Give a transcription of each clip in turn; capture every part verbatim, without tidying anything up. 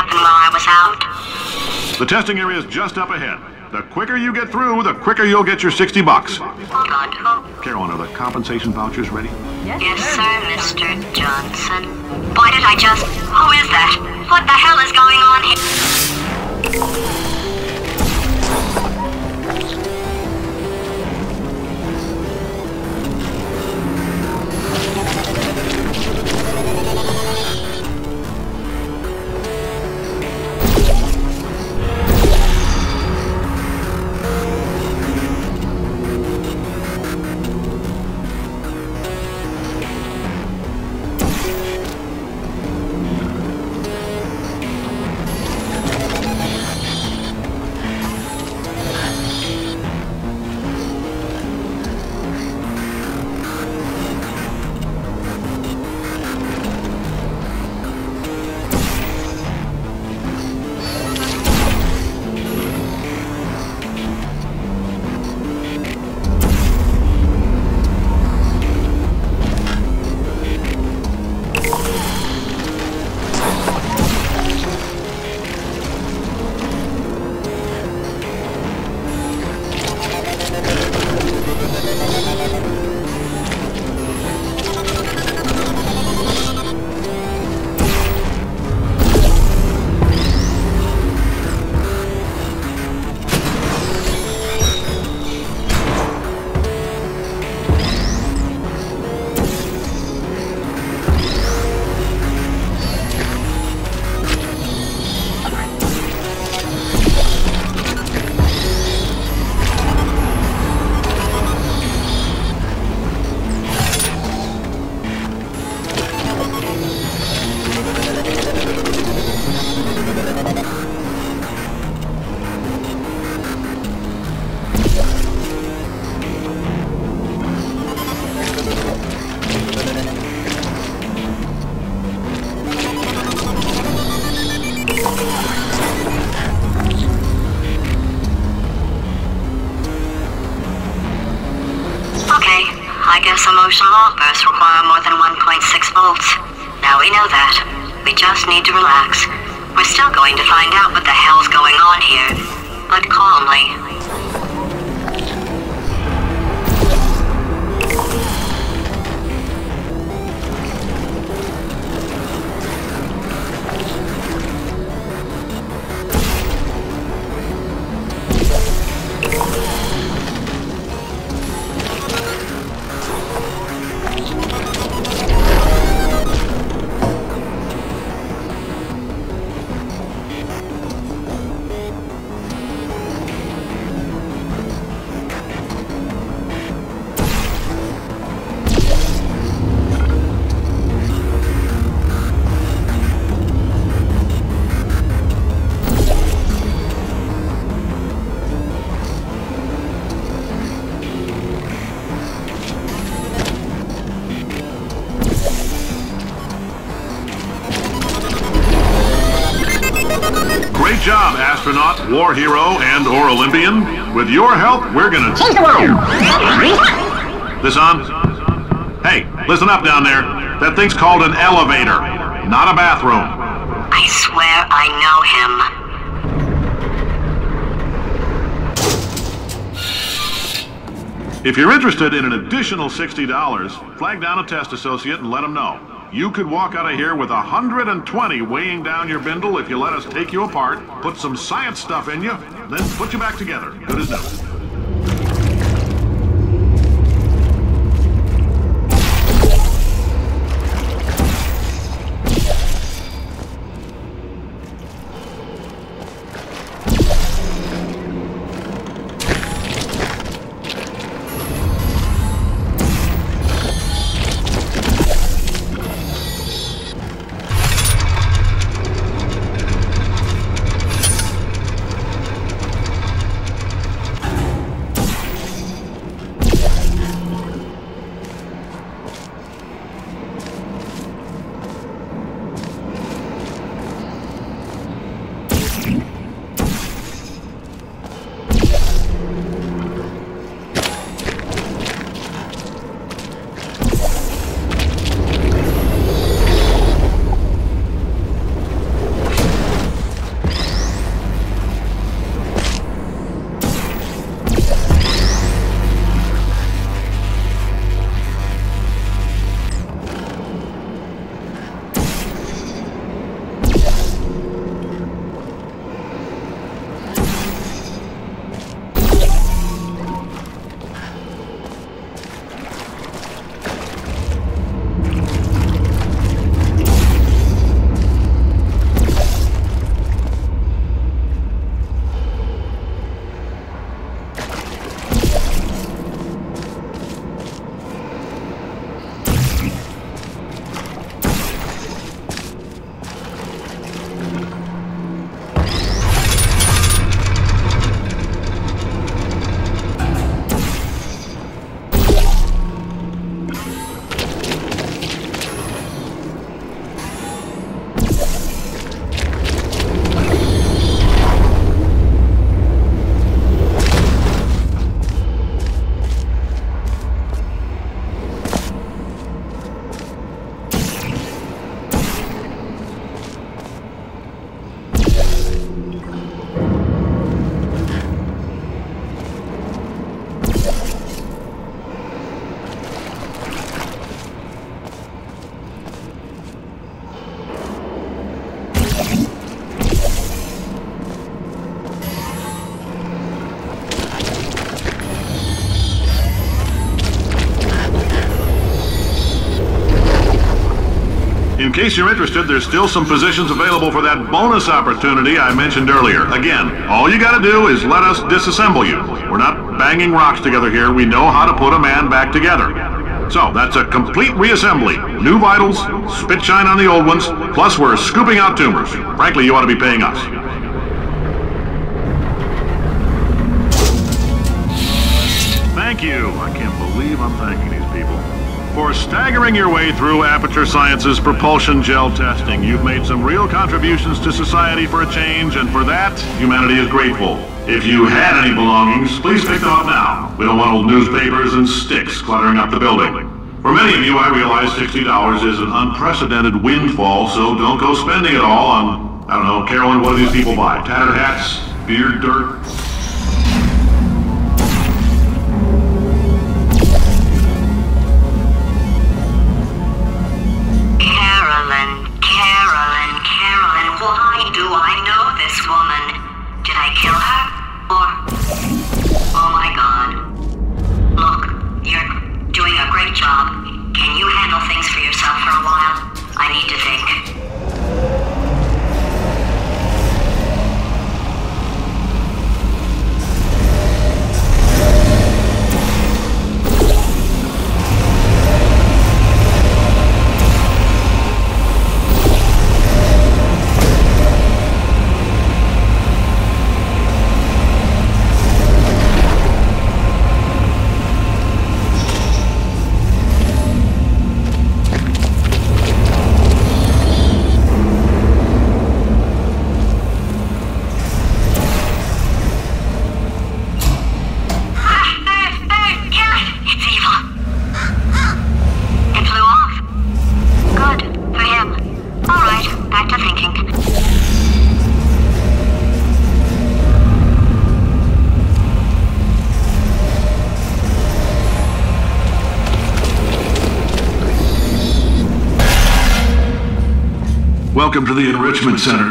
happened while I was out? The testing area is just up ahead. The quicker you get through, the quicker you'll get your sixty bucks. Good. Carolyn, are the compensation vouchers ready? Yes, yes sir, Mister Johnson. Why did I just... Who is that? What the hell is going on here? Astronaut, war hero, and or Olympian, with your help, we're gonna change the world! This on? Hey, listen up down there. That thing's called an elevator, not a bathroom. I swear I know him. If you're interested in an additional sixty dollars, flag down a test associate and let them know. You could walk out of here with one hundred twenty weighing down your bindle if you let us take you apart, put some science stuff in you, then put you back together. Good as new. In case you're interested, there's still some positions available for that bonus opportunity I mentioned earlier. Again, all you gotta do is let us disassemble you. We're not banging rocks together here. We know how to put a man back together. So, that's a complete reassembly. New vitals, spit shine on the old ones, plus we're scooping out tumors. Frankly, you ought to be paying us. Thank you. I can't believe I'm thanking these people. For staggering your way through Aperture Science's propulsion gel testing, you've made some real contributions to society for a change, and for that, humanity is grateful. If you had any belongings, please pick them up now. We don't want old newspapers and sticks cluttering up the building. For many of you, I realize sixty dollars is an unprecedented windfall, so don't go spending it all on, I don't know, Carolyn, what do these people buy? Tattered hats? Beard dirt? Carolyn, Carolyn, Carolyn, why do I know this woman? Did I kill her? Or... oh my god. Look, you're doing a great job. Can you handle things for yourself for a while? I need to think. Welcome to the Enrichment Center.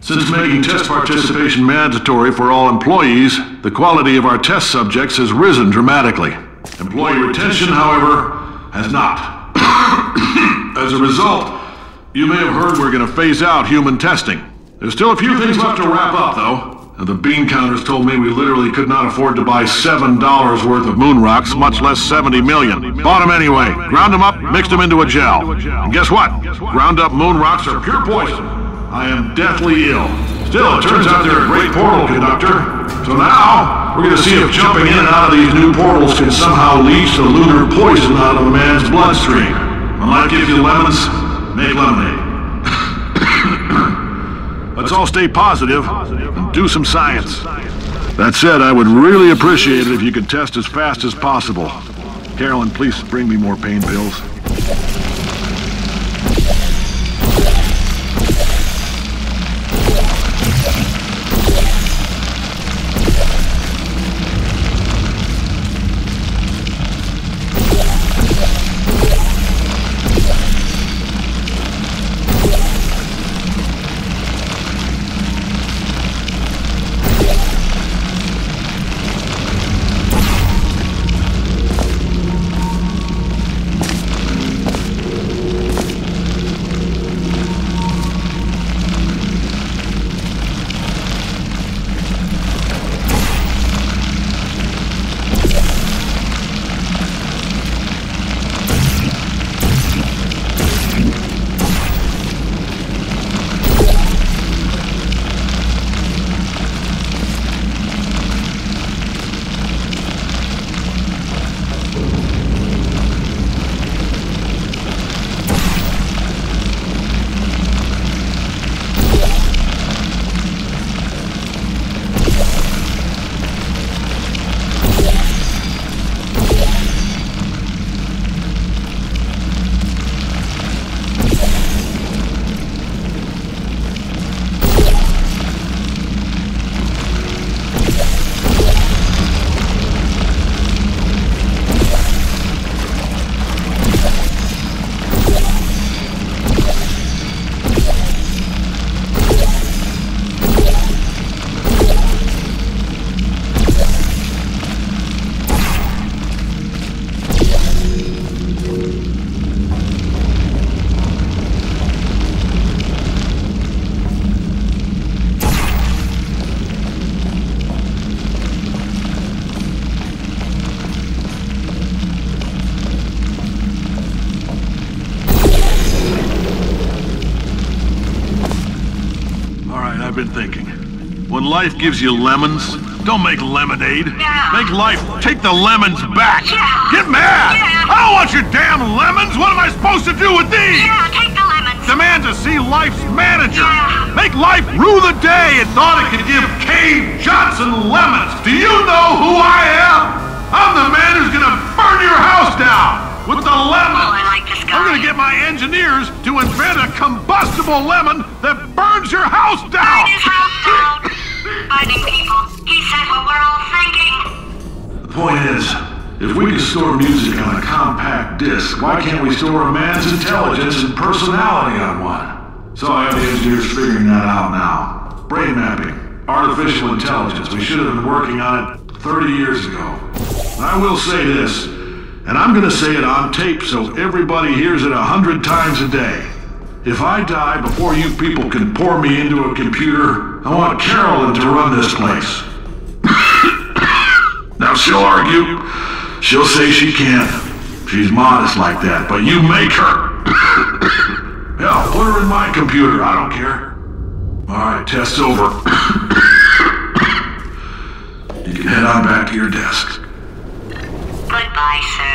Since making test participation mandatory for all employees, the quality of our test subjects has risen dramatically. Employee retention, however, has not. As a result, you may have heard we're going to phase out human testing. There's still a few things left to wrap up, though. And the bean counters told me we literally could not afford to buy seven dollars worth of moon rocks, much less seventy million. Bought them anyway, ground them up, mixed them into a gel. And guess what? Ground up moon rocks are pure poison. I am deathly ill. Still, it turns out they're a great portal conductor. So now, we're going to see if jumping in and out of these new portals can somehow leach the lunar poison out of a man's bloodstream. When life gives you lemons, make lemonade. Let's all stay positive and do some science. That said, I would really appreciate it if you could test as fast as possible. Carolyn, please bring me more pain pills. I've been thinking. When life gives you lemons, don't make lemonade. Yeah. Make life take the lemons back. Yeah. Get mad! Yeah. I don't want your damn lemons! What am I supposed to do with these? Yeah, take the lemons. Demand to see life's manager. Yeah. Make life rue the day it thought it could give Cave Johnson lemons. Do you know who I am? I'm the man who's gonna burn your house down with the lemon. Oh, I like this guy. I'm gonna get my engineers to invent a combustible lemon that burns your house down. Burn his house down. Burning people. He said what we're all thinking. The point is, if we can store music on a compact disc, why can't we store a man's intelligence and personality on one? So I have the engineers figuring that out now. Brain mapping, artificial intelligence. We should have been working on it thirty years ago. And I will say this, and I'm gonna say it on tape so everybody hears it a hundred times a day. If I die before you people can pour me into a computer, I want Carolyn to run this place. Now she'll argue. She'll say she can't. She's modest like that, but you make her. Hell, put her in my computer. I don't care. Alright, test's over. You can head on back to your desk. Goodbye, sir.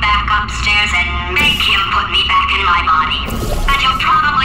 Back upstairs and make him put me back in my body. And he'll probably